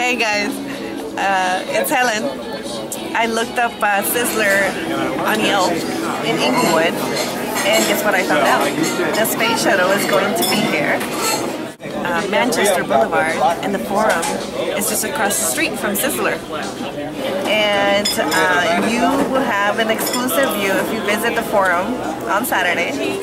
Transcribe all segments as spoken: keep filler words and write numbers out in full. Hey guys, uh, it's Helen. I looked up uh, Sizzler on Yelp in Inglewood, and guess what I found out? The Space Shuttle is going to be here. Uh, Manchester Boulevard and the Forum is just across the street from Sizzler. And uh, you will have an exclusive view if you visit the Forum on Saturday.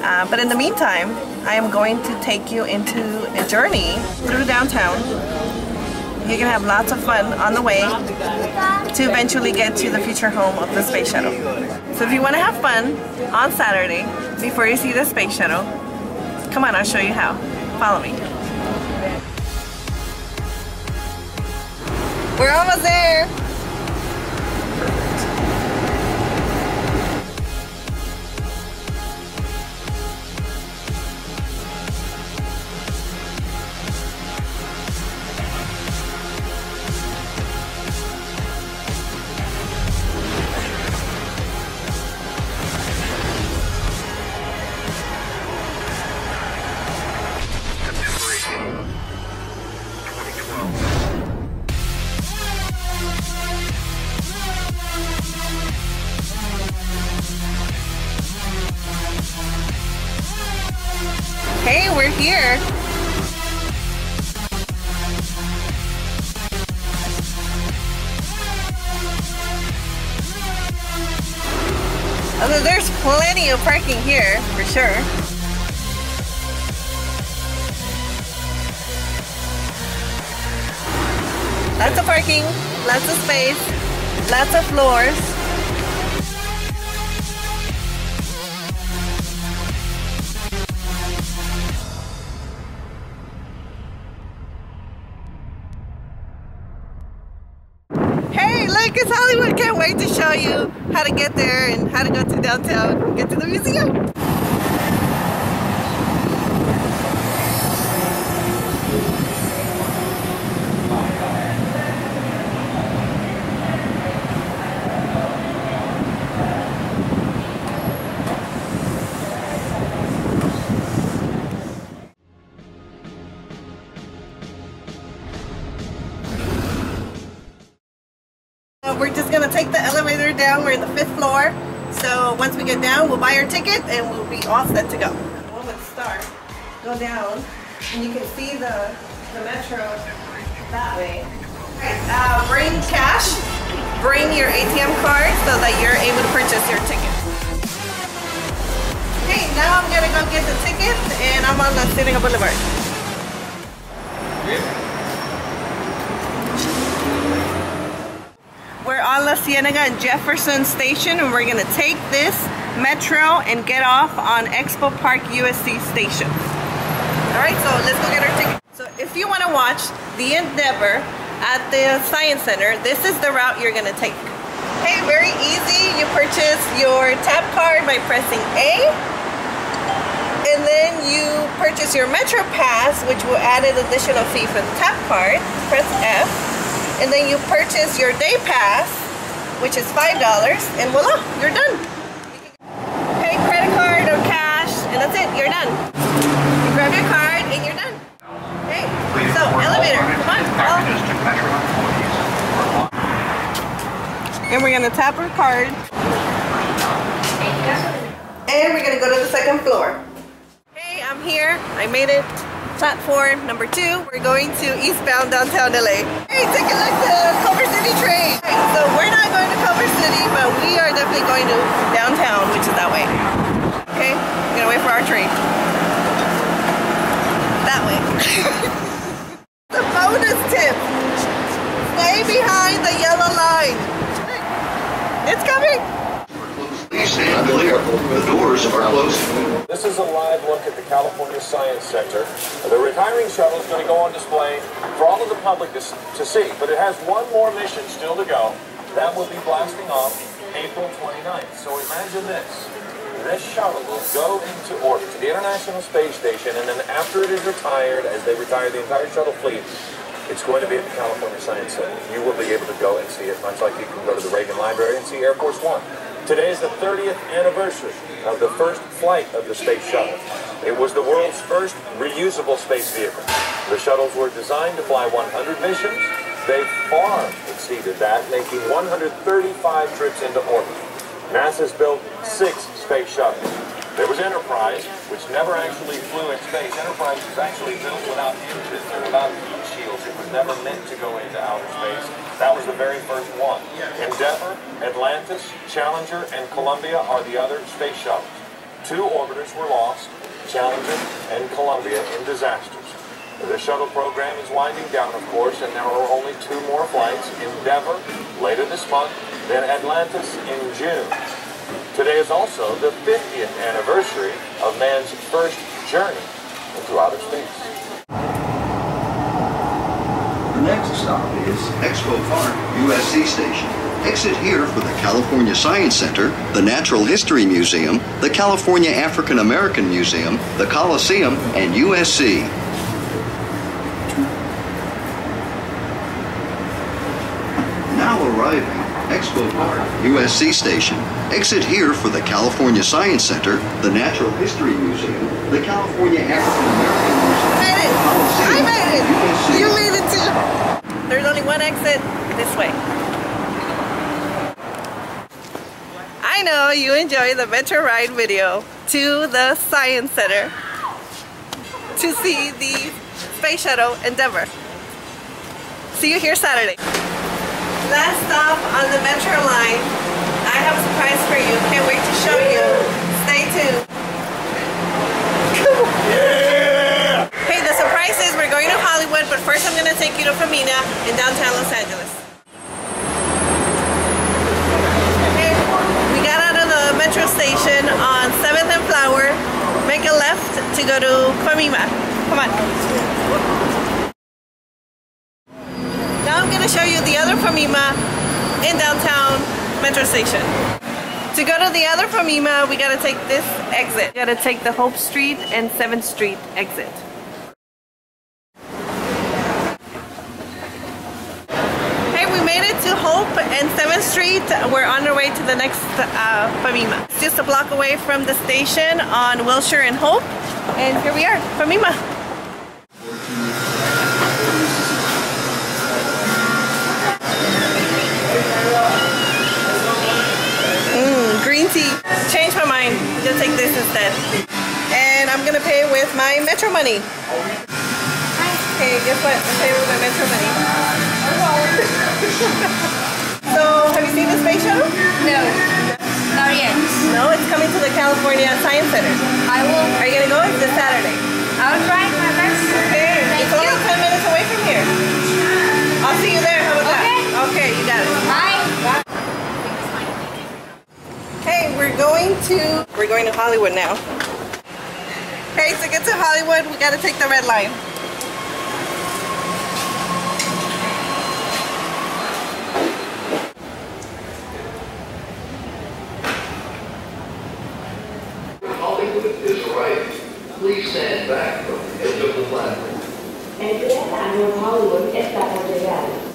Uh, but in the meantime, I am going to take you into a journey through downtown. You can have lots of fun on the way to eventually get to the future home of the Space Shuttle. So if you want to have fun on Saturday before you see the Space Shuttle, come on, I'll show you how. Follow me. We're almost there! Hey, we're here. Although there's plenty of parking here, for sure. Lots of parking, lots of space, lots of floors. It's Hollywood. Can't wait to show you how to get there and how to go to downtown and get to the museum. We're just gonna take the elevator down. We're in the fifth floor. So once we get down, we'll buy our ticket and we'll be all set to go. We'll start, go down, and you can see the, the metro that way. Right, uh, bring cash, bring your A T M card so that you're able to purchase your ticket. Okay, now I'm gonna go get the ticket and I'm on La Cienega Boulevard. Yeah. We're on La Cienega and Jefferson Station, and we're going to take this metro and get off on Expo Park U S C Station. Alright, so let's go get our ticket. So if you want to watch the Endeavour at the Science Center, this is the route you're going to take. Hey, very easy. You purchase your tap card by pressing A, and then you purchase your Metro Pass, which will add an additional fee for the tap card. Press F. And then you purchase your day pass, which is five dollars, and voila, you're done. Pay credit card or cash, and that's it, you're done. You grab your card, and you're done. Okay, so elevator, come on, follow. And we're gonna tap our card. And we're gonna go to the second floor. Hey, I'm here, I made it. Platform number two. We're going to eastbound downtown L A. Hey, take a look at the Culver City train. Right, so we're not going to Culver City, but we are definitely going to downtown, which is that way. Okay, we're gonna wait for our train. That way. The bonus tip: stay behind the yellow line. It's coming. Stand clear. The doors are closed. This is a live look at the California Science Center. The retiring shuttle is going to go on display for all of the public to, to see, but it has one more mission still to go. That will be blasting off April twenty-ninth. So imagine this. This shuttle will go into orbit to the International Space Station, and then after it is retired, as they retire the entire shuttle fleet, it's going to be at the California Science Center. You will be able to go and see it, much like you can go to the Reagan Library and see Air Force One. Today is the thirtieth anniversary of the first flight of the Space Shuttle. It was the world's first reusable space vehicle. The shuttles were designed to fly one hundred missions. They far exceeded that, making one hundred thirty-five trips into orbit. NASA's built six space shuttles. There was Enterprise, which never actually flew in space. Enterprise was actually built without engines and without heat shields. It was never meant to go into outer space. That was the very first one. Endeavour, Atlantis, Challenger, and Columbia are the other space shuttles. Two orbiters were lost, Challenger and Columbia, in disasters. The shuttle program is winding down, of course, and there are only two more flights, Endeavour later this month, then Atlantis in June. Today is also the fiftieth anniversary of man's first journey into outer space. The next stop is Expo Park, U S C Station. Exit here for the California Science Center, the Natural History Museum, the California African American Museum, the Coliseum, and U S C. Now arriving, Expo Park, U S C Station. Exit here for the California Science Center, the Natural History Museum, the California African American Museum. I made it! I made it! U S C. You made it too! There's only one exit, this way. I know you enjoy the Metro Ride video to the Science Center to see the Space Shuttle Endeavour. See you here Saturday. Last stop on the Metro line. I have a surprise for you. Can't wait to show you. Stay tuned. Yeah! Hey, the surprise is we're going to Hollywood, but first I'm going to take you to Famima in downtown Los Angeles. Okay, we got out of the Metro station on seventh and Flower. Make a left to go to Famima. Come on. Show you the other Famima in downtown Metro Station. To go to the other Famima, we gotta take this exit. We gotta take the Hope Street and seventh Street exit. Hey, we made it to Hope and seventh Street. We're on our way to the next uh, Famima. It's just a block away from the station on Wilshire and Hope. And here we are, Famima. Change my mind, just take this instead. And I'm gonna pay with my Metro money. Okay, guess what? I'm paying with my Metro money. So, have you seen the space shuttle? No, not yet. No, it's coming to the California Science Center. I will. Are you gonna go? It's this Saturday. I'll try my best. Okay, it's only ten minutes away from here. I'll see you there. How about that? Okay, you got it. Bye. Bye. Hey, we're going to we're going to Hollywood now. Okay, to get to Hollywood, we gotta take the red line. Your Hollywood is arriving. Please stand back from the edge of the platform. And esta año Hollywood está por llegar.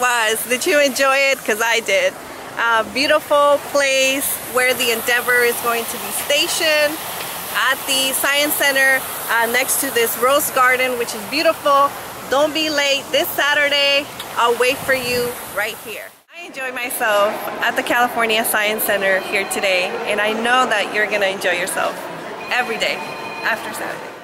Was. Did you enjoy it? Because I did. Uh, beautiful place where the Endeavour is going to be stationed at the Science Center uh, next to this Rose Garden, which is beautiful. Don't be late this Saturday. I'll wait for you right here. I enjoy myself at the California Science Center here today, and I know that you're gonna enjoy yourself every day after Saturday.